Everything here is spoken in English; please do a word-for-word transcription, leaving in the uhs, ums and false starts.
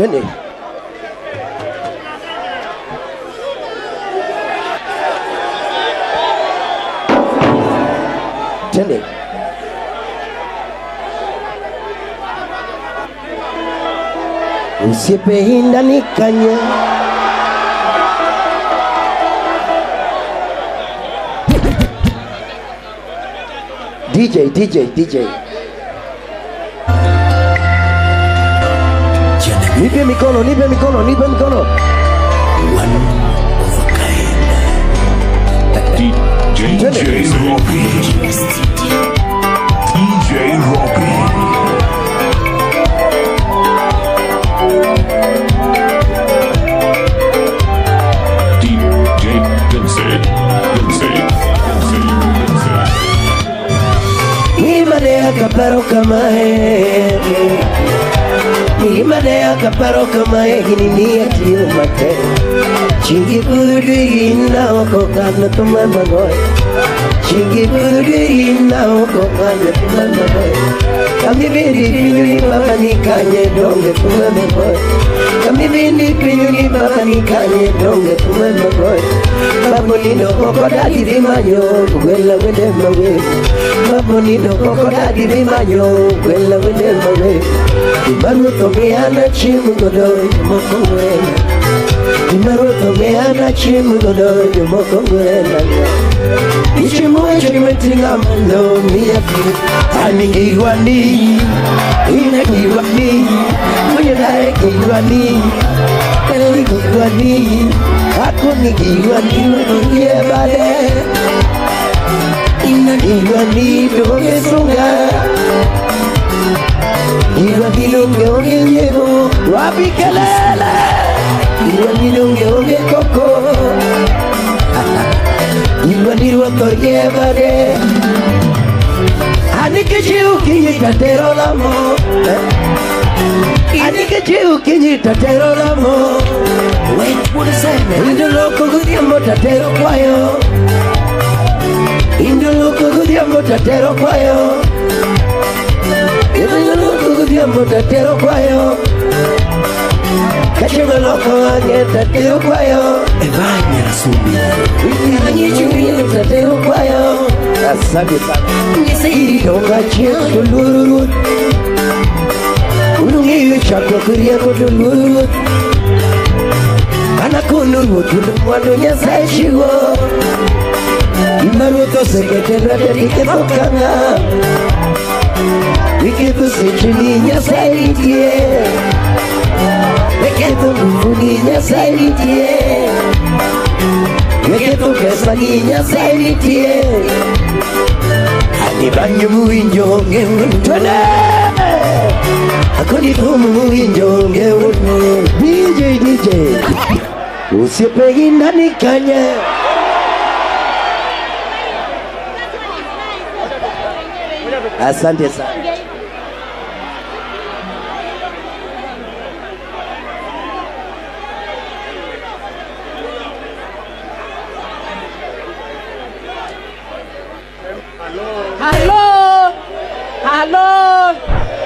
didn't he? Didn't he? Usipenda nikanye D J, D J, D J nipe mikono, nipe mikono, nipe mikono one of a kind D J Robbie D J Robbie Kaparo kamae, nimadea kaparo kamae, ginini akiu mate. Chingi puduri na wako kana tumai magoi. Chingi puduri na wako kana tumai magoi. Kami bindi pinyuni baba nikanye donge tumai magoi. Kami bindi pinyuni baba nikanye donge tumai magoi. Babulino koko dadi dimanyo, wela wede mawe. Babulino koko dadi dimanyo, wela wede mawe. Imaruto meana chimu godoi moko wena. Imaruto meana chimu godoi moko wena. Ichimu chimetinga mando miyaki. Ani iwani, ina iwani, mwenye dae iwani, eli iwani. Aku ni giwani dunia balik, ina giwani dunia sunga, giwani dunia nyeru wapi kelala, giwani dunia koko, giwani dunia balik, ani kejiu kini tatero lamo, ani kejiu kini tatero lamo. Wait, what is that? Indo loco gudiamo tatero kwayo. Indo loco gudiamo tatero kwayo. Indo loco gudiamo tatero kwayo. Kachima loco ange tatero kwayo. Evai mera sumi. Ange chumino tatero kwayo. Nasabi sabi. Nisi donga chieto lururut. Unungi uchako kuriako lururut. Nakunu mutu mwana nyasashiwo Imaruto seketera terike mokanga Wiketu sechini nyasaritie Weketu mufuni nyasaritie Weketu kesagi nyasaritie Anibanyo muinjo honge mtwana Akunifumu muinjo honge mtwana D J, D J Usipenda nikanye asante sana hello hello hello